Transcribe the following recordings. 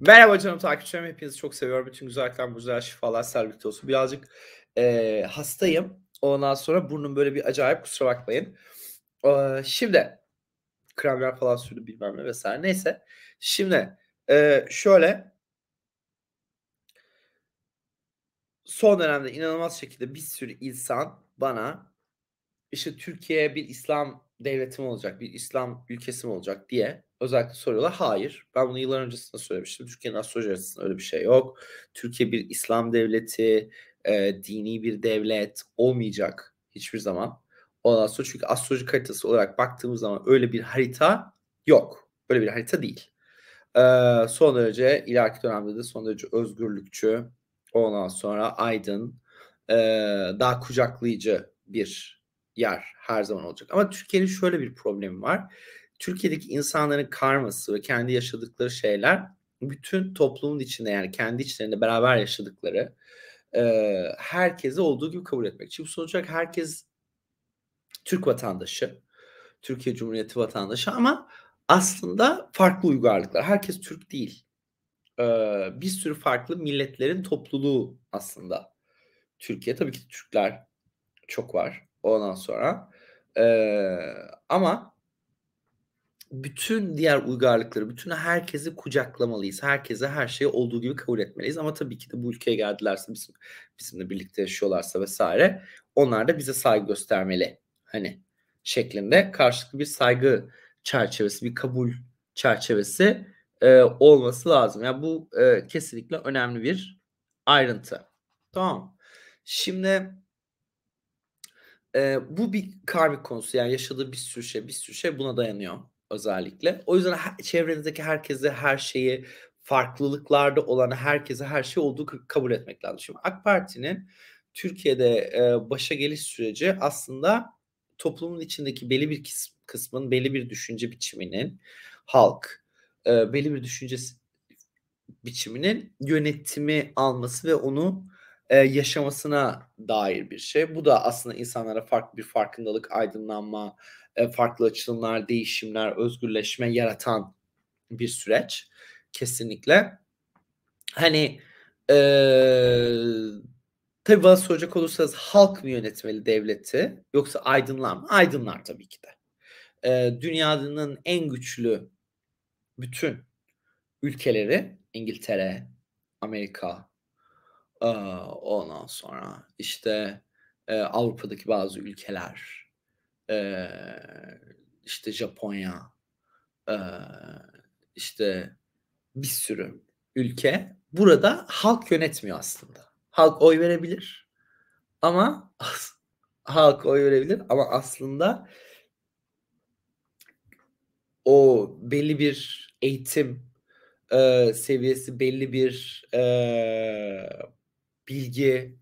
Merhaba canım takipçilerim, hepinizi çok seviyorum. Bütün güzellikler, güzel şifalar, serbilik olsun. Birazcık hastayım. Ondan sonra burnum böyle bir acayip, kusura bakmayın. Şimdi kremler falan sürdü bilmem ne vesaire. Neyse. Şimdi şöyle, son dönemde inanılmaz şekilde bir sürü insan bana işte Türkiye bir İslam devleti mi olacak, bir İslam ülkesi mi olacak diye özellikle soruyorlar. Hayır. Ben bunu yıllar öncesinde söylemiştim. Türkiye'nin astroloji açısından öyle bir şey yok. Türkiye bir İslam devleti, dini bir devlet olmayacak hiçbir zaman. Ondan sonra çünkü astroloji haritası olarak baktığımız zaman öyle bir harita yok. Öyle bir harita değil. Son derece ileriki dönemde de son derece özgürlükçü, ondan sonra aydın, daha kucaklayıcı bir yer her zaman olacak. Ama Türkiye'nin şöyle bir problemi var. Türkiye'deki insanların karması ve kendi yaşadıkları şeyler bütün toplumun içinde, yani kendi içlerinde beraber yaşadıkları herkese olduğu gibi kabul etmek. Çünkü sonuç olarak herkes Türk vatandaşı, Türkiye Cumhuriyeti vatandaşı ama aslında farklı uygarlıklar. Herkes Türk değil. Bir sürü farklı milletlerin topluluğu aslında Türkiye. Tabii ki Türkler çok var ondan sonra. Ama bütün diğer uygarlıkları, bütün herkesi kucaklamalıyız. Herkese her şeyi olduğu gibi kabul etmeliyiz. Ama tabii ki de bu ülkeye geldilerse, bizimle birlikte yaşıyorlarsa vesaire, onlar da bize saygı göstermeli. Hani şeklinde karşılıklı bir saygı çerçevesi, bir kabul çerçevesi olması lazım. Yani bu kesinlikle önemli bir ayrıntı. Tamam. Şimdi bu bir karmik konusu. Yani yaşadığı bir sürü şey buna dayanıyor özellikle. O yüzden çevrenizdeki herkese her şeyi, farklılıklarda olan herkese her şey olduğu kabul etmek lazım. Şimdi AK Parti'nin Türkiye'de başa geliş süreci aslında toplumun içindeki belli bir kısmın, belli bir düşünce biçiminin, halk belli bir düşünce biçiminin yönetimi alması ve onu yaşamasına dair bir şey. Bu da aslında insanlara farklı bir farkındalık, aydınlanma, farklı açılımlar, değişimler, özgürleşme yaratan bir süreç. Kesinlikle. Hani tabii bana soracak olursanız, halk mı yönetmeli devleti yoksa aydınlar mı? Aydınlar tabii ki de. Dünyanın en güçlü bütün ülkeleri, İngiltere, Amerika, ondan sonra işte Avrupa'daki bazı ülkeler, işte Japonya, işte bir sürü ülke, burada halk yönetmiyor aslında. Halk oy verebilir ama aslında o belli bir eğitim seviyesi, belli bir bilgiye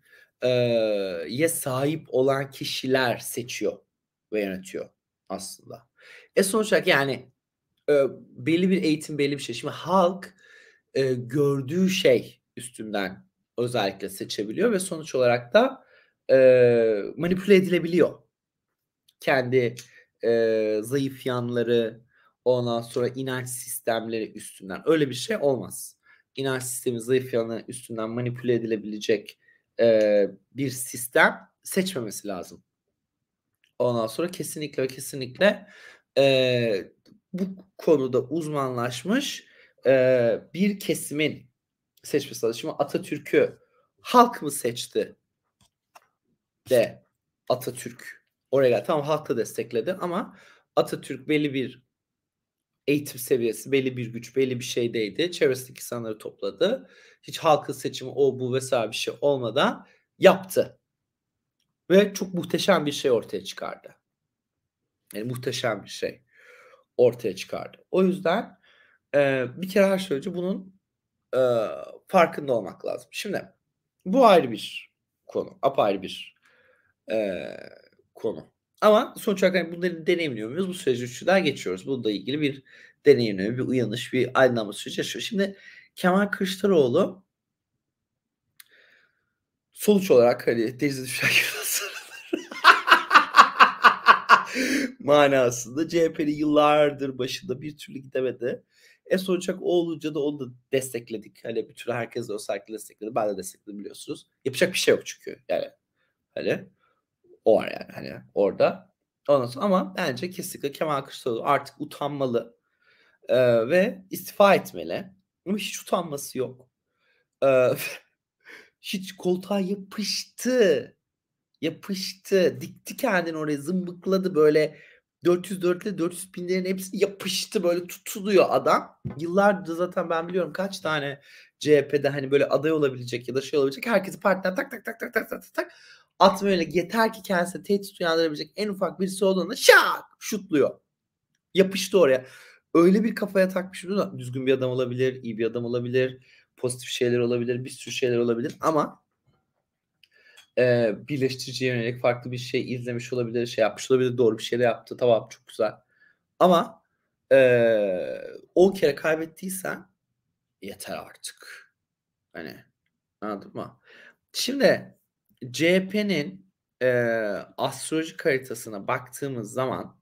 sahip olan kişiler seçiyor ve yönetiyor aslında. Sonuç olarak yani belli bir eğitim, belli bir şey. Şimdi halk gördüğü şey üstünden özellikle seçebiliyor ve sonuç olarak da manipüle edilebiliyor. Kendi zayıf yanları, ondan sonra inanç sistemleri üstünden. Öyle bir şey olmaz. İnanç sistemi, zayıf yanı üstünden manipüle edilebilecek bir sistem seçmemesi lazım. Ondan sonra kesinlikle ve kesinlikle bu konuda uzmanlaşmış bir kesimin seçmesi lazım. Şimdi Atatürk'ü halk mı seçti de Atatürk oraya geldi? Tamam, halk da destekledi ama Atatürk belli bir eğitim seviyesi, belli bir güç, belli bir şeydeydi. Çevresindeki insanları topladı. Hiç halkın seçimi o bu vesaire bir şey olmadan yaptı. Ve çok muhteşem bir şey ortaya çıkardı. Yani muhteşem bir şey ortaya çıkardı. O yüzden bir kere her şey önce bunun farkında olmak lazım. Şimdi bu ayrı bir konu. Apayrı bir konu. Ama sonuç olarak hani bunları deneyimliyor muyuz? Bu süreci üçlüden geçiyoruz. Bununla ilgili bir deneyimleme, bir uyanış, bir aydınlanma süreci yaşıyor. Şimdi Kemal Kılıçdaroğlu sonuç olarak hani denize düşen manasında CHP'li yıllardır başında bir türlü gidemedi. Esra Uçakoğlu'ca da onu da destekledik. Hani bir türlü herkes de o sakin destekledi. Ben de destekledim biliyorsunuz. Yapacak bir şey yok çünkü. Yani hani o var yani hani orada. Ondan sonra ama bence kesinlikle Kemal Kılıçdaroğlu artık utanmalı ve istifa etmeli. Ama hiç utanması yok. Hiç koltuğa yapıştı. Yapıştı. Dikti kendini oraya, zımbıkladı böyle. 404 ile 400 binlerin hepsi yapıştı, böyle tutuluyor adam. Yıllardır zaten ben biliyorum kaç tane CHP'de hani böyle aday olabilecek ya da şey olabilecek herkesi partiden tak tak tak tak tak tak tak atmıyor. Yeter ki kendisine tehdit uyandırabilecek en ufak birisi olduğunda şak şutluyor. Yapıştı oraya. Öyle bir kafaya takmış. Düzgün bir adam olabilir, iyi bir adam olabilir, pozitif şeyler olabilir, bir sürü şeyler olabilir ama birleştiriciye yönelik farklı bir şey izlemiş olabilir, şey yapmış olabilir, doğru bir şeyler yaptı, tamam çok güzel. Ama 10 kere kaybettiysen yeter artık. Hani anladın mı? Şimdi CHP'nin astrolojik haritasına baktığımız zaman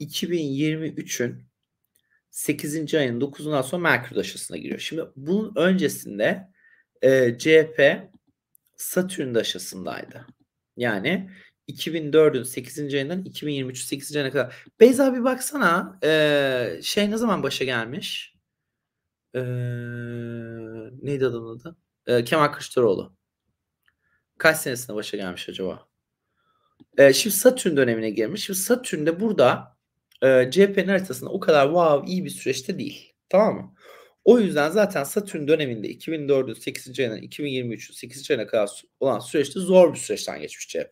2023'ün 8. ayının 9'undan sonra Merkür Daşası'na giriyor. Şimdi bunun öncesinde CHP Satürn Daşası'ndaydı. Yani 2004'ün 8. ayından 2023'ün 8. ayına kadar. Beyza bir baksana şey ne zaman başa gelmiş? Neydi adamın adı? Kemal Kılıçdaroğlu. Kaç senesinde başa gelmiş acaba? Şimdi Satürn dönemine girmiş. Şimdi Satürn de burada CHP'nin haritasında o kadar wow iyi bir süreçte değil. Tamam mı? O yüzden zaten Satürn döneminde 2004'ün 8. ayından 2023'ün 8. ayına kadar olan süreçte zor bir süreçten geçmiş CHP.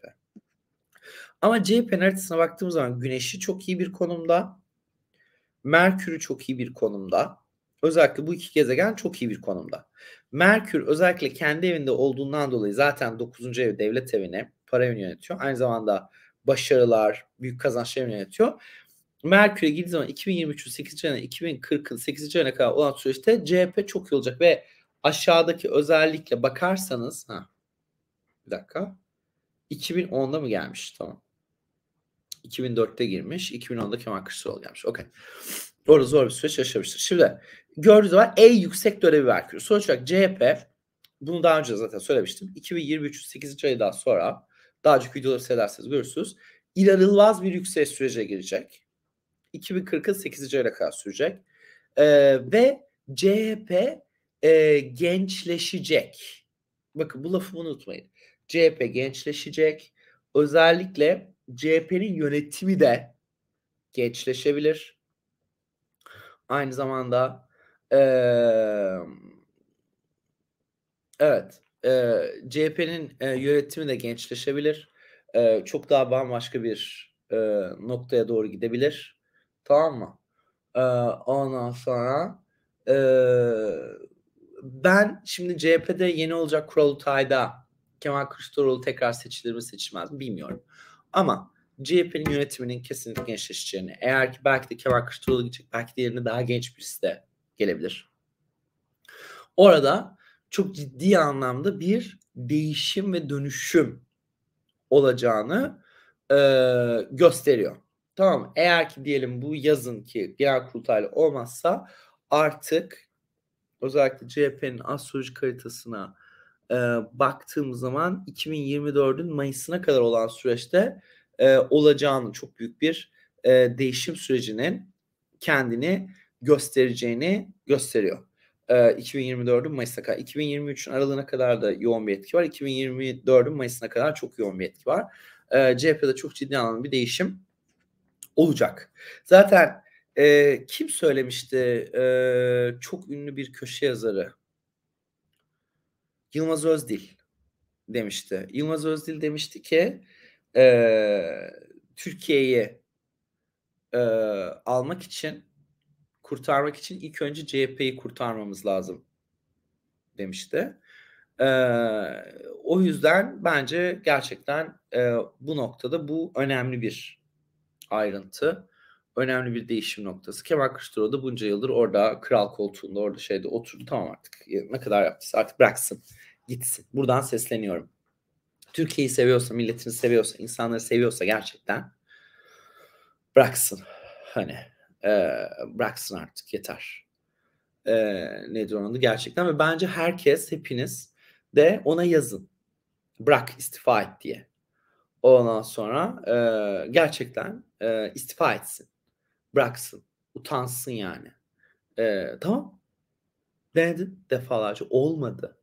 Ama CHP'nin haritasına baktığımız zaman Güneş'i çok iyi bir konumda, Merkür'ü çok iyi bir konumda. Özellikle bu iki gezegen çok iyi bir konumda. Merkür özellikle kendi evinde olduğundan dolayı zaten 9. ev devlet evine, para evini yönetiyor. Aynı zamanda başarılar, büyük kazançları yönetiyor. Merkür'e girdiği zaman 2023'ün 8. ayına 2040'ın 8. ayına kadar olan süreçte CHP çok iyi olacak ve aşağıdaki özellikle bakarsanız bir dakika 2010'da mı gelmiş? Tamam. 2004'te girmiş. 2010'da Kemal Kılıçdaroğlu gelmiş. Okey. Doğru, zor bir süreç yaşamıştır. Şimdi gördüğünüz zaman en yüksek dönemi Merkür. Sonuç olarak CHP, bunu daha önce zaten söylemiştim, 2023'ün 8. ayından sonra daha önceki videoları seyrederseniz görürsünüz. İnanılmaz bir yükseliş sürece girecek. 2040'ın 8. ayına kadar sürecek. Ve CHP gençleşecek. Bakın bu lafı unutmayın. CHP gençleşecek. Özellikle CHP'nin yönetimi de gençleşebilir. Aynı zamanda evet CHP'nin yönetimi de gençleşebilir. Çok daha bambaşka bir noktaya doğru gidebilir. Tamam mı? Ondan sonra ben şimdi CHP'de yeni olacak kurultayda Kemal Kılıçdaroğlu tekrar seçilir mi seçilmez mi bilmiyorum. Ama CHP'nin yönetiminin kesinlikle gençleşeceğini, eğer ki belki de Kemal Kılıçdaroğlu gidecek, belki de yerine daha genç birisi de gelebilir. Orada çok ciddi anlamda bir değişim ve dönüşüm olacağını gösteriyor. Tamam, eğer ki diyelim bu yazın ki genel kurultaylı olmazsa artık özellikle CHP'nin astrolojik haritasına baktığım zaman 2024'ün Mayıs'ına kadar olan süreçte olacağını, çok büyük bir değişim sürecinin kendini göstereceğini gösteriyor. 2024'ün Mayıs'ına kadar, 2023'ün aralığına kadar da yoğun bir etki var. 2024'ün Mayıs'ına kadar çok yoğun bir etki var. CHP'de çok ciddi anlamda bir değişim olacak. Zaten kim söylemişti? Çok ünlü bir köşe yazarı Yılmaz Özdil demişti. Yılmaz Özdil demişti ki Türkiye'yi almak için, kurtarmak için ilk önce CHP'yi kurtarmamız lazım demişti. O yüzden bence gerçekten bu noktada bu önemli bir ayrıntı, önemli bir değişim noktası. Kemal Kılıçdaroğlu da bunca yıldır orada kral koltuğunda, orada şeyde oturdu. Tamam, artık ne kadar yaptıysa artık bıraksın, gitsin. Buradan sesleniyorum. Türkiye'yi seviyorsa, milletini seviyorsa, insanları seviyorsa gerçekten bıraksın. Hani bıraksın artık, yeter. Nedir onun adı gerçekten, ve bence herkes, hepiniz de ona yazın. Bırak, istifa et diye. Ondan sonra gerçekten istifa etsin. Bıraksın. Utansın yani. Tamam. Denedim defalarca. Olmadı.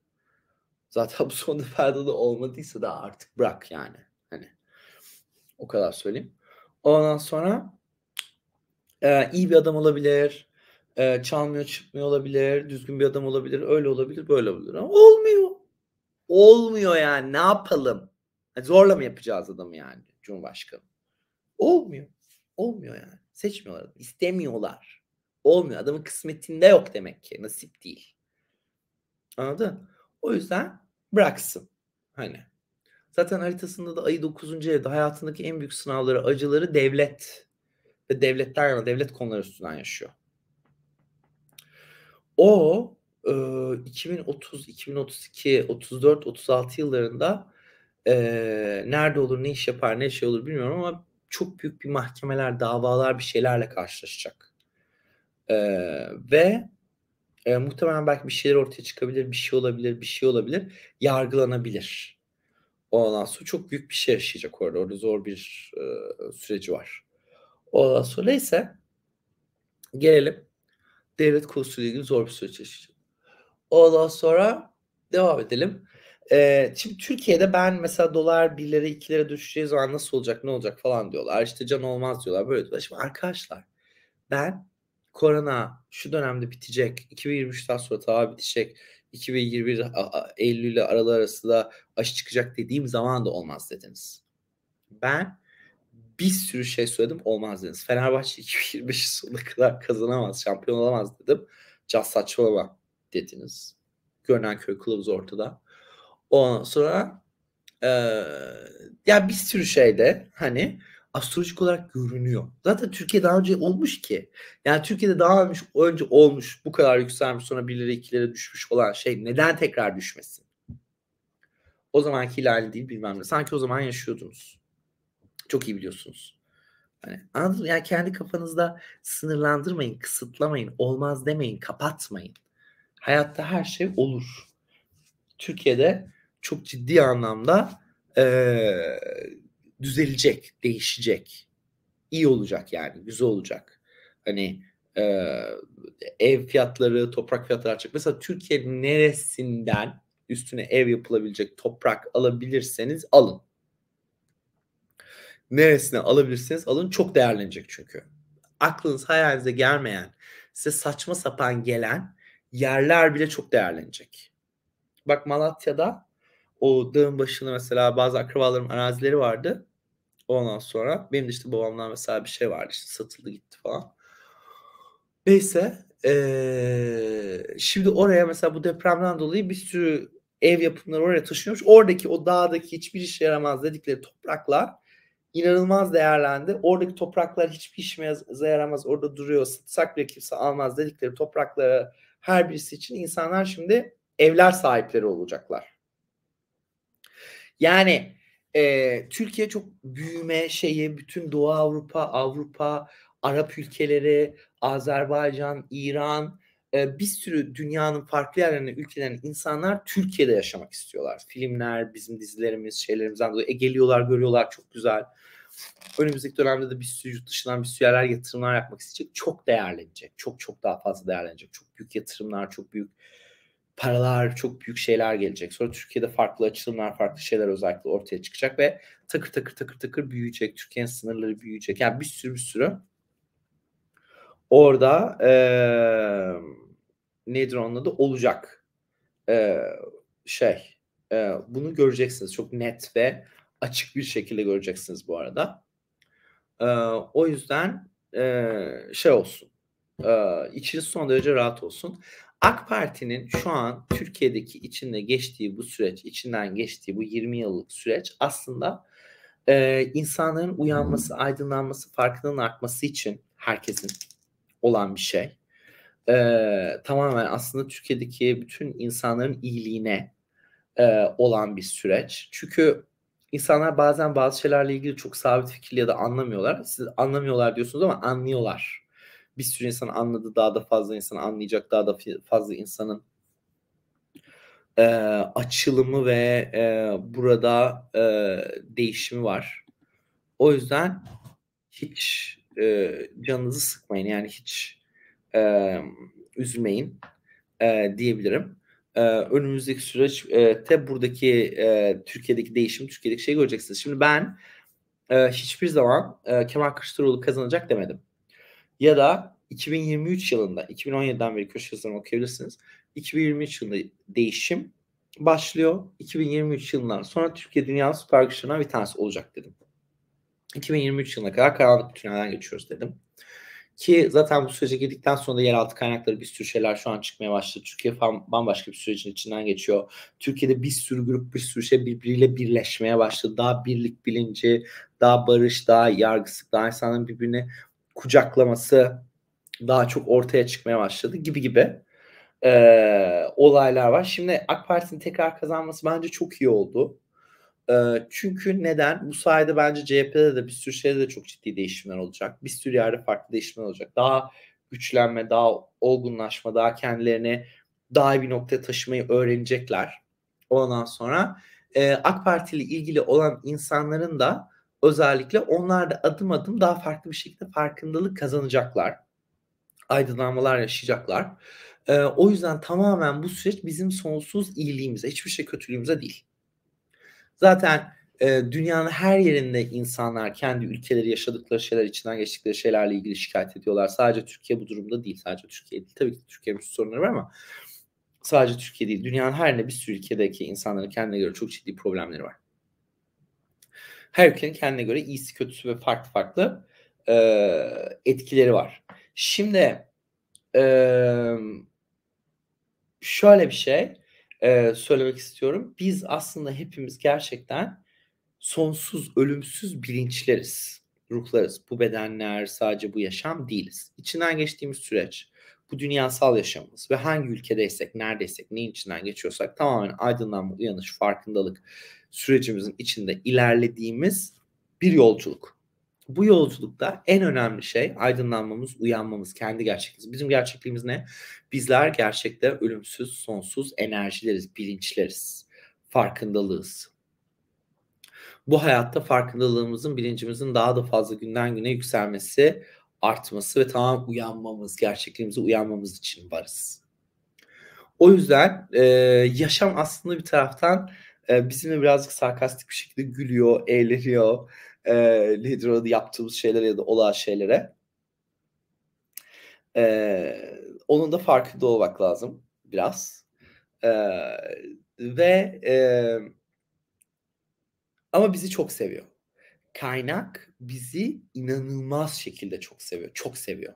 Zaten bu son defada da olmadıysa da artık bırak yani. Hani o kadar söyleyeyim. Ondan sonra iyi bir adam olabilir. Çalmıyor çıkmıyor olabilir. Düzgün bir adam olabilir. Öyle olabilir. Böyle olabilir. Ama olmuyor. Olmuyor yani. Ne yapalım? Zorla mı yapacağız adamı yani? Cumhurbaşkanı. Olmuyor. Olmuyor yani. Seçmiyorlar. İstemiyorlar. Olmuyor. Adamın kısmetinde yok demek ki. Nasip değil. Anladın? O yüzden bıraksın. Hani. Zaten haritasında da ayı 9. evde hayatındaki en büyük sınavları, acıları devlet ve devletler ve devlet konuları üstünden yaşıyor. O 2030, 2032, 34, 36 yıllarında nerede olur, ne iş yapar, ne şey olur bilmiyorum ama çok büyük bir mahkemeler, davalar, bir şeylerle karşılaşacak. Ve muhtemelen belki bir şeyler ortaya çıkabilir, bir şey olabilir, yargılanabilir. Ondan sonra çok büyük bir şey yaşayacak orada. Orada zor bir süreci var. Ondan sonra ise gelelim devlet konusuyla ilgili zor bir süreç yaşayacak. Ondan sonra devam edelim. Şimdi Türkiye'de ben mesela dolar 1'lere 2'lere düşeceği zaman nasıl olacak, ne olacak falan diyorlar. İşte can olmaz diyorlar, böyle diyorlar. Şimdi arkadaşlar, ben korona şu dönemde bitecek, 2023'ten sonra tabi bitecek, 2021 Eylül ile Aralık arası da aşı çıkacak dediğim zaman da olmaz dediniz. Ben bir sürü şey söyledim, olmaz dediniz. Fenerbahçe 2025 sonuna kadar kazanamaz, şampiyon olamaz dedim. Caz saçmalama dediniz. Görünen köy kılavuz ortada. Ondan sonra ya bir sürü şeyde hani astrolojik olarak görünüyor. Zaten Türkiye daha önce olmuş ki. Yani Türkiye'de daha önce olmuş, bu kadar yükselmiş, sonra 1'lere 2'lere düşmüş olan şey neden tekrar düşmesin? O zamanki ilali değil bilmem ne. Sanki o zaman yaşıyordunuz. Çok iyi biliyorsunuz. Yani, anladın mı? Yani kendi kafanızda sınırlandırmayın, kısıtlamayın, olmaz demeyin, kapatmayın. Hayatta her şey olur. Türkiye'de çok ciddi anlamda düzelecek, değişecek, iyi olacak yani, güzel olacak. Hani ev fiyatları, toprak fiyatları artacak. Mesela Türkiye'nin neresinden üstüne ev yapılabilecek toprak alabilirseniz alın. Neresine alabilirseniz alın, çok değerlenecek çünkü. Aklınız hayalinize gelmeyen, size saçma sapan gelen yerler bile çok değerlenecek. Bak Malatya'da o dağın başında mesela bazı akrabalarım arazileri vardı. Ondan sonra benim de işte babamdan mesela bir şey vardı, işte satıldı gitti falan. Neyse şimdi oraya mesela bu depremden dolayı bir sürü ev yapımları oraya taşınıyormuş. Oradaki o dağdaki hiçbir işe yaramaz dedikleri topraklar inanılmaz değerlendi. Oradaki topraklar hiçbir işime yaramaz, orada duruyor, satsak bile kimse almaz dedikleri topraklara her birisi için insanlar şimdi evler sahipleri olacaklar. Yani Türkiye çok büyüme şeyi, bütün Doğu Avrupa, Arap ülkeleri, Azerbaycan, İran, bir sürü dünyanın farklı yerlerinin, ülkelerinin insanlar Türkiye'de yaşamak istiyorlar. Filmler, bizim dizilerimiz, şeylerimizden dolayı geliyorlar, görüyorlar, çok güzel. Önümüzdeki dönemde de bir sürü yurt dışından bir sürü yerler yatırımlar yapmak isteyecek. Çok değerlenecek, çok daha fazla değerlenecek. Çok büyük yatırımlar, çok büyük paralar, çok büyük şeyler gelecek. Sonra Türkiye'de farklı açılımlar, farklı şeyler özellikle ortaya çıkacak ve takır takır büyüyecek. Türkiye'nin sınırları büyüyecek. Yani bir sürü orada nedir onun adı olacak. Bunu göreceksiniz. Çok net ve açık bir şekilde göreceksiniz bu arada. O yüzden olsun. İçiniz son derece rahat olsun. AK Parti'nin şu an Türkiye'deki içinden geçtiği bu 20 yıllık süreç aslında insanların uyanması, aydınlanması, farkının artması için herkesin olan bir şey. Tamamen aslında Türkiye'deki bütün insanların iyiliğine olan bir süreç. Çünkü insanlar bazen bazı şeylerle ilgili çok sabit fikirli ya da anlamıyorlar. Siz anlamıyorlar diyorsunuz ama anlıyorlar. bir sürü insan anladı, daha da fazla insan anlayacak, daha da fazla insanın açılımı ve burada değişimi var. O yüzden hiç canınızı sıkmayın, yani hiç üzmeyin diyebilirim. Önümüzdeki süreçte buradaki Türkiye'deki değişim, Türkiye'deki şey göreceksiniz. Şimdi ben hiçbir zaman Kemal Kılıçdaroğlu kazanacak demedim. Ya da 2023 yılında, 2017'den beri köşe yazılarını okuyabilirsiniz. 2023 yılında değişim başlıyor. 2023 yılından sonra Türkiye dünyanın süper güçlerinden bir tanesi olacak dedim. 2023 yılına kadar karanlık bir tünelden geçiyoruz dedim. Ki zaten bu sürece girdikten sonra da yeraltı kaynakları bir sürü şeyler şu an çıkmaya başladı. Türkiye falan bambaşka bir sürecin içinden geçiyor. Türkiye'de bir sürü grup, bir sürü şey birbiriyle birleşmeye başladı. Daha birlik bilinci, daha barış, daha yargısızlık, daha insanların birbirini kucaklaması daha çok ortaya çıkmaya başladı gibi gibi olaylar var. Şimdi AK Parti'nin tekrar kazanması bence çok iyi oldu. Çünkü neden? Bu sayede bence CHP'de de bir sürü şeyde de çok ciddi değişimler olacak. Bir sürü yerde farklı değişimler olacak. Daha güçlenme, daha olgunlaşma, daha kendilerini daha iyi bir noktaya taşımayı öğrenecekler. Ondan sonra AK Parti ile ilgili olan insanların da özellikle onlar da adım adım daha farklı bir şekilde farkındalık kazanacaklar. Aydınlanmalar yaşayacaklar. O yüzden tamamen bu süreç bizim sonsuz iyiliğimize, hiçbir şey kötülüğümüze değil. Zaten dünyanın her yerinde insanlar kendi ülkeleri yaşadıkları şeyler, içinden geçtikleri şeylerle ilgili şikayet ediyorlar. Sadece Türkiye bu durumda değil. Sadece Türkiye değil. Tabii ki Türkiye'nin sorunları var ama sadece Türkiye değil. Dünyanın her yerinde bir sürü ülkedeki insanların kendine göre çok ciddi problemleri var. Her ülkenin kendine göre iyisi, kötüsü ve farklı farklı etkileri var. Şimdi şöyle bir şey söylemek istiyorum. Biz aslında hepimiz gerçekten sonsuz, ölümsüz bilinçleriz, ruhlarız. Bu bedenler, sadece bu yaşam değiliz. İçinden geçtiğimiz süreç, bu dünyasal yaşamımız ve hangi ülkedeysek, neredeysek, neyin içinden geçiyorsak tamamen aydınlanma, uyanış, farkındalık sürecimizin içinde ilerlediğimiz bir yolculuk. Bu yolculukta en önemli şey aydınlanmamız, uyanmamız, kendi gerçekliğimiz. Bizim gerçekliğimiz ne? Bizler gerçekte ölümsüz, sonsuz enerjileriz, bilinçleriz, farkındalığız. Bu hayatta farkındalığımızın, bilincimizin daha da fazla günden güne yükselmesi, artması ve tamamen uyanmamız, gerçekliğimize uyanmamız için varız. O yüzden yaşam aslında bir taraftan bizimle birazcık sarkastik bir şekilde gülüyor, eğleniyor. Liderada yaptığımız şeylere ya da olan şeylere onun da farkında olmak lazım biraz ve ama bizi çok seviyor kaynak, bizi inanılmaz şekilde çok seviyor, çok seviyor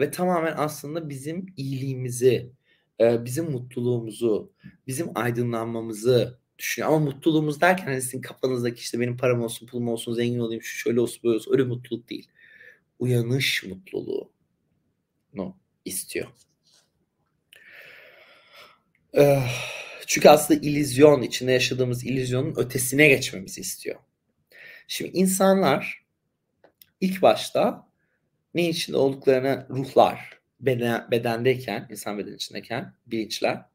ve tamamen aslında bizim iyiliğimizi, bizim mutluluğumuzu, bizim aydınlanmamızı düşünüyor. Ama mutluluğumuz derken hani sizin kafanızdaki işte benim param olsun, pulum olsun, zengin olayım, şu şöyle olsun, böyle olsun, öyle mutluluk değil. Uyanış mutluluğunu istiyor. Çünkü aslında illüzyon, içinde yaşadığımız illüzyonun ötesine geçmemizi istiyor. Şimdi insanlar ilk başta ne içinde olduklarına ruhlar, bedendeyken, insan bedeni içindeyken bilinçler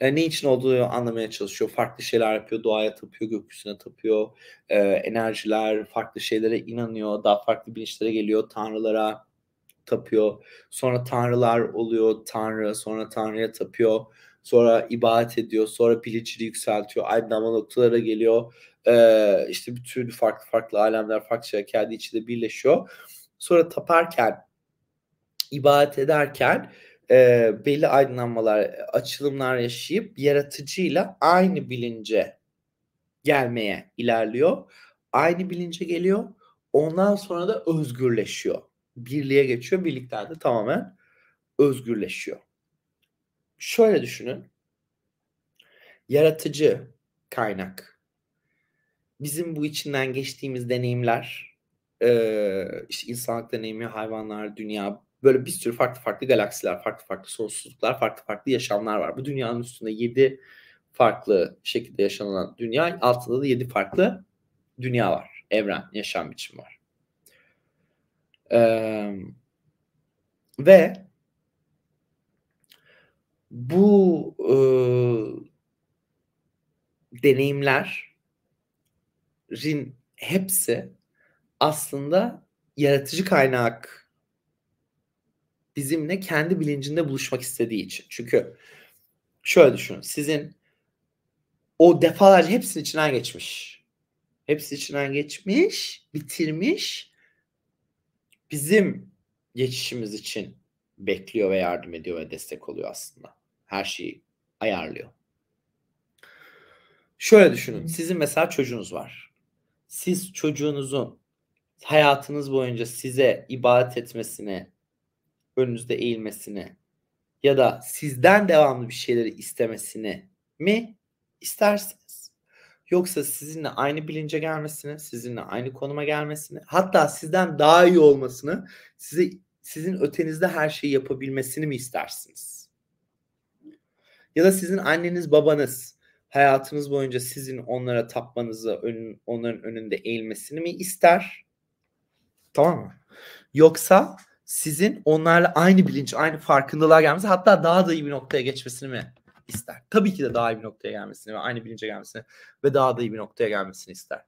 ne için olduğunu anlamaya çalışıyor. Farklı şeyler yapıyor. Doğaya tapıyor, gökyüzüne tapıyor. Enerjiler, farklı şeylere inanıyor. Daha farklı bilinçlere geliyor. Tanrılara tapıyor. Sonra tanrılar oluyor. Tanrı, sonra tanrıya tapıyor. Sonra ibadet ediyor. Sonra bilincini yükseltiyor. Aydınlanma noktalara geliyor. İşte bir türlü farklı farklı alemler, farklı şeyler kendi içinde birleşiyor. Sonra taparken, ibadet ederken belli aydınlanmalar, açılımlar yaşayıp yaratıcıyla aynı bilince gelmeye ilerliyor. Aynı bilince geliyor. Ondan sonra da özgürleşiyor. Birliğe geçiyor. Birlikten de tamamen özgürleşiyor. Şöyle düşünün. Yaratıcı kaynak. Bizim bu içinden geçtiğimiz deneyimler, işte insanlık deneyimi, hayvanlar, dünya, böyle bir sürü farklı farklı galaksiler, farklı farklı sonsuzluklar, farklı farklı yaşamlar var. Bu dünyanın üstünde 7 farklı şekilde yaşanan dünya, altında da 7 farklı dünya var. Evren, yaşam biçimi var. Ve bu deneyimlerin hepsi aslında yaratıcı kaynak bizimle kendi bilincinde buluşmak istediği için. Çünkü şöyle düşünün, sizin o defalarca hepsinin içinden geçmiş. Hepsi içinden geçmiş, bitirmiş. Bizim geçişimiz için bekliyor ve yardım ediyor ve destek oluyor aslında. Her şeyi ayarlıyor. Şöyle düşünün. Sizin mesela çocuğunuz var. Siz çocuğunuzun hayatınız boyunca size ibadet etmesini, önünüzde eğilmesini ya da sizden devamlı bir şeyleri istemesini mi istersiniz? Yoksa sizinle aynı bilince gelmesini, sizinle aynı konuma gelmesini, hatta sizden daha iyi olmasını, sizin ötenizde her şeyi yapabilmesini mi istersiniz? Ya da sizin anneniz, babanız hayatınız boyunca sizin onlara tapmanızı, onların önünde eğilmesini mi ister? Tamam mı? Yoksa sizin onlarla aynı bilinç, aynı farkındalığa gelmesi, hatta daha da iyi bir noktaya geçmesini mi ister? Tabii ki de daha iyi bir noktaya gelmesini ve aynı bilince gelmesini ve daha da iyi bir noktaya gelmesini ister.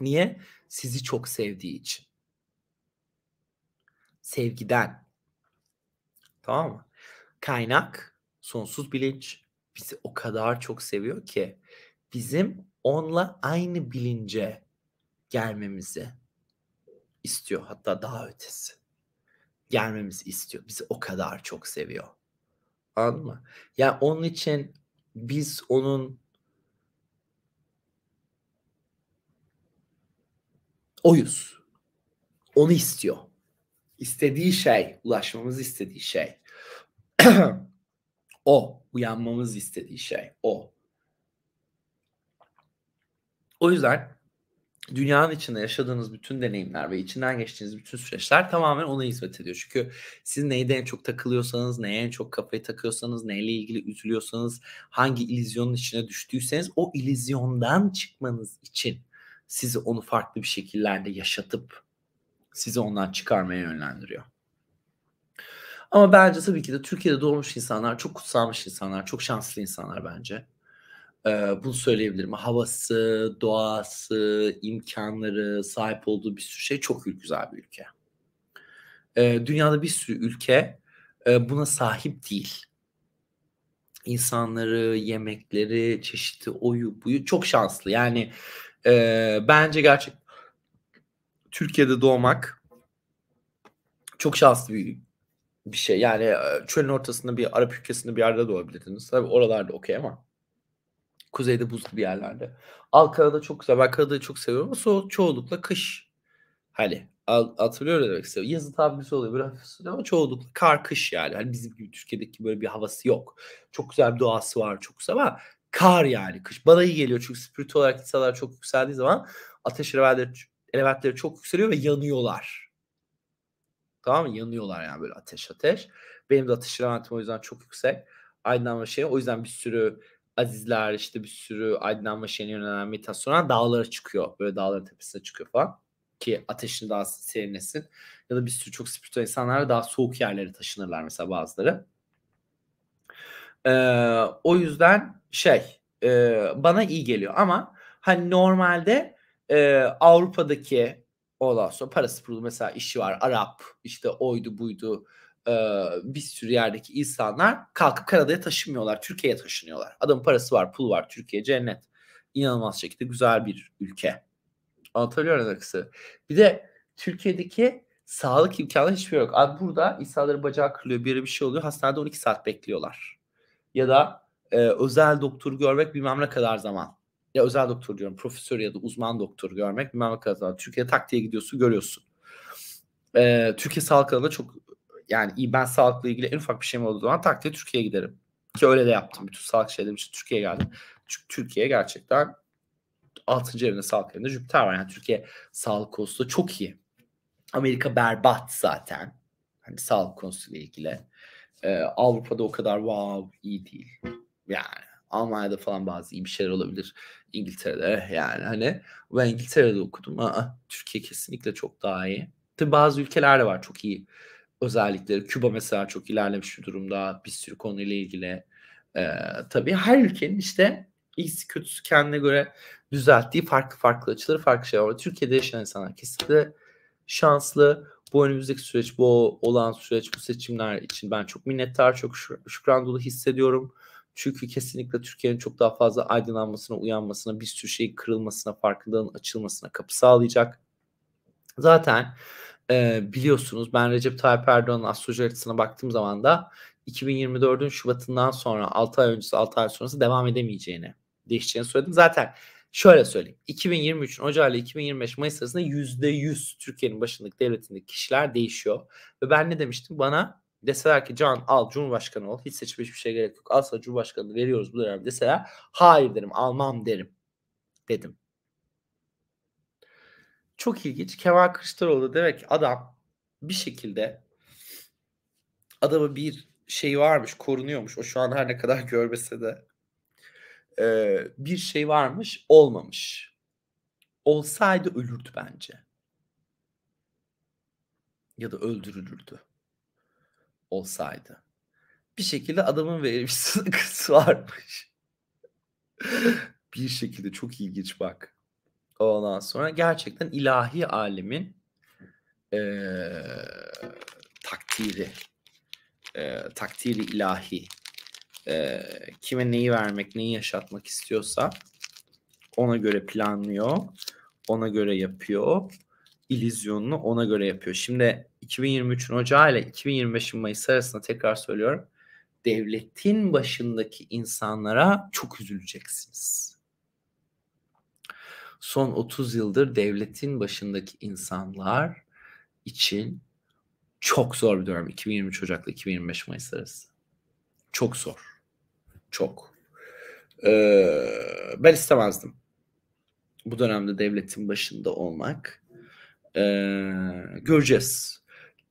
Niye? Sizi çok sevdiği için. Sevgiden. Tamam mı? Kaynak, sonsuz bilinç bizi o kadar çok seviyor ki bizim onunla aynı bilince gelmemizi istiyor. Hatta daha ötesi. Gelmemizi istiyor. Bizi o kadar çok seviyor. Anladın mı? Yani onun için biz onun oyuz. Onu istiyor. İstediği şey, ulaşmamızı istediği şey. O, uyanmamızı istediği şey. O. O yüzden dünyanın içinde yaşadığınız bütün deneyimler ve içinden geçtiğiniz bütün süreçler tamamen ona hizmet ediyor. Çünkü siz neyde en çok takılıyorsanız, neye en çok kafayı takıyorsanız, neyle ilgili üzülüyorsanız, hangi illüzyonun içine düştüyseniz o illüzyondan çıkmanız için sizi onu farklı bir şekillerde yaşatıp sizi ondan çıkarmaya yönlendiriyor. Ama bence tabii ki de Türkiye'de doğmuş insanlar, çok kutsalmış insanlar, çok şanslı insanlar bence. Bunu söyleyebilirim. Havası, doğası, imkanları, sahip olduğu bir sürü şey çok güzel bir ülke. Dünyada bir sürü ülke buna sahip değil. İnsanları, yemekleri, çeşitli oyu, buyu çok şanslı. Yani bence gerçek Türkiye'de doğmak çok şanslı bir şey. Yani çölün ortasında bir Arap ülkesinde bir yerde doğabilirdiniz. Tabii oralarda okey ama kuzeyde buzlu bir yerlerde. Kanada çok güzel. Ben Kanada'yı çok seviyorum ama çoğunlukla kış. Hani hatırlıyor öyle demek istiyorum. Yazı tabi bir oluyor böyle ama çoğunlukla kar kış yani. Hani bizim gibi Türkiye'deki böyle bir havası yok. Çok güzel bir doğası var. Çok güzel ama kar yani kış. Bana iyi geliyor çünkü spirit olarak insanlar çok yükseldiği zaman ateş elementleri çok yükseliyor ve yanıyorlar. Tamam mı? Yanıyorlar yani böyle ateş. Benim de ateş elementim o yüzden çok yüksek. Aydınlanma şey. O yüzden bir sürü azizler bir sürü aydınlanma şeyine yönelen meditasyonlar dağlara çıkıyor. Böyle dağların tepesine çıkıyor falan. Ki ateşini daha serinlesin. Ya da bir sürü çok spiritüel insanlar daha soğuk yerlere taşınırlar mesela bazıları. O yüzden bana iyi geliyor ama hani normalde Avrupa'daki ondan sonra parası pulu mesela işi var. Arap oydu buydu. Bir sürü yerdeki insanlar kalkıp Kanada'ya taşınmıyorlar. Türkiye'ye taşınıyorlar. Adamın parası var, pul var. Türkiye cennet. İnanılmaz şekilde güzel bir ülke. Anlatabiliyor muyum? Bir de Türkiye'deki sağlık imkanı hiçbir yok. Abi burada insanların bacağı kırılıyor, bir yere bir şey oluyor. Hastanede 12 saat bekliyorlar. Ya da özel doktor görmek bilmem ne kadar zaman. Ya özel doktor diyorum, profesör ya da uzman doktor görmek bilmem ne kadar zaman. Türkiye'ye tak diye gidiyorsun, görüyorsun. Türkiye sağlık alanında çok yani iyi, ben sağlıkla ilgili en ufak bir şeyim olduğu zaman tak diye Türkiye'ye giderim. Ki öyle de yaptım. Bütün sağlık şeylerim için Türkiye'ye geldim. Çünkü Türkiye gerçekten 6. evinde sağlık evinde Jüpiter var. Yani Türkiye sağlık konusunda çok iyi. Amerika berbat zaten. Hani sağlık konusuyla ilgili. Avrupa'da o kadar wow iyi değil. Yani Almanya'da falan bazı iyi bir şeyler olabilir. İngiltere'de yani hani. Ben İngiltere'de okudum. Türkiye kesinlikle çok daha iyi. Tabii bazı ülkelerde var çok iyi özellikleri. Küba mesela çok ilerlemiş bir durumda bir sürü konuyla ilgili. Tabii her ülkenin işte iyisi kötüsü kendine göre düzelttiği farklı açıları, farklı şeyler var. Türkiye'de yaşayan insanlar kesinlikle şanslı. Bu önümüzdeki süreç, bu olan süreç, bu seçimler için ben çok minnettar, çok şükran dolu hissediyorum. Çünkü kesinlikle Türkiye'nin çok daha fazla aydınlanmasına, uyanmasına, bir sürü şeyin kırılmasına, farkındalığın açılmasına kapı sağlayacak. Zaten biliyorsunuz ben Recep Tayyip Erdoğan'ın astroloji haritasına baktığım zaman da 2024'ün Şubat'ından sonra 6 ay öncesi 6 ay sonrası devam edemeyeceğini, değişeceğini söyledim. Zaten şöyle söyleyeyim, 2023'ün Ocağı ile 2025 Mayıs arasında %100 Türkiye'nin başındaki devletindeki kişiler değişiyor. Ve ben ne demiştim, bana deseler ki Can al Cumhurbaşkanı ol, hiç seçim hiçbir şey gerek yok, asla Cumhurbaşkanı veriyoruz bu dönem deseler hayır derim, almam derim dedim. Çok ilginç. Kemal Kılıçdaroğlu demek ki adam bir şekilde, adamın bir şey varmış, korunuyormuş. O şu an her ne kadar görmese de bir şey varmış, olmamış. Olsaydı ölürdü bence. Ya da öldürülürdü. Olsaydı. Bir şekilde adamın verilmiş sıkıntısı varmış. Bir şekilde çok ilginç bak. Ondan sonra gerçekten ilahi alemin takdiri ilahi, kime neyi vermek, neyi yaşatmak istiyorsa ona göre planlıyor, ona göre yapıyor, illüzyonunu ona göre yapıyor. Şimdi 2023'ün Ocağı ile 2025'in Mayıs arasında tekrar söylüyorum, devletin başındaki insanlara çok üzüleceksiniz. Son 30 yıldır devletin başındaki insanlar için çok zor bir dönem. 2023 Ocak'la 2025 Mayıs arası. Çok zor. Çok. Ben istemezdim. Bu dönemde devletin başında olmak. Göreceğiz.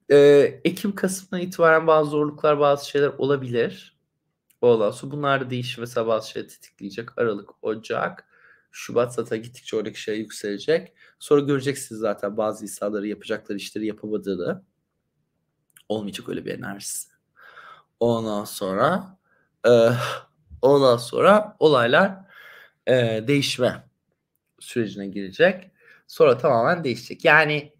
Ekim-Kasım'dan itibaren bazı zorluklar, bazı şeyler olabilir. Bunlar da değişim. Mesela bazı şeyleri tetikleyecek. Aralık, Ocak. Şubat zaten gittikçe oradaki şey yükselecek. Sonra göreceksiniz zaten bazı insanları yapacakları işleri yapamadığını. Olmayacak öyle bir enerjisi. Ondan sonra olaylar değişme sürecine girecek. Sonra tamamen değişecek. Yani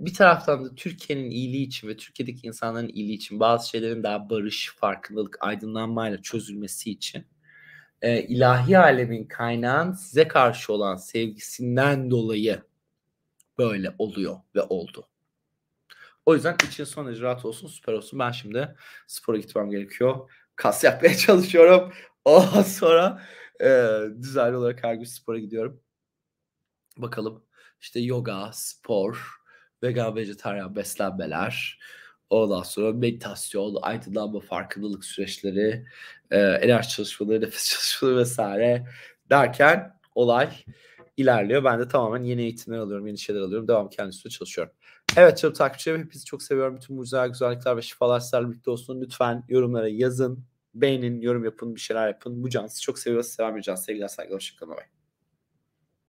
bir taraftan da Türkiye'nin iyiliği için ve Türkiye'deki insanların iyiliği için bazı şeylerin daha barış, farkındalık, aydınlanmayla çözülmesi için ilahi alemin kaynağın size karşı olan sevgisinden dolayı böyle oluyor ve oldu. O yüzden için son icraat olsun, süper olsun. Ben şimdi spora gitmem gerekiyor. Kas yapmaya çalışıyorum. Ondan sonra düzenli olarak her gün spora gidiyorum. Bakalım işte yoga, spor, vegan, vejetaryen beslenmeler, ondan sonra meditasyon, aydınlanma, farkındalık süreçleri, enerji çalışmaları, nefes çalışmaları vesaire derken olay ilerliyor. Ben de tamamen yeni eğitimler alıyorum, yeni şeyler alıyorum. Devam kendisine çalışıyorum. Evet canım takipçilerim, hepinizi çok seviyorum. Bütün mucizeler, güzellikler ve şifalar sizlerle birlikte olsun. Lütfen yorumlara yazın, beğenin, yorum yapın, bir şeyler yapın. Bu can sizi çok seviyoruz. Selam bir can. Sevgiler, saygılar. Hoşçakalın. Bye.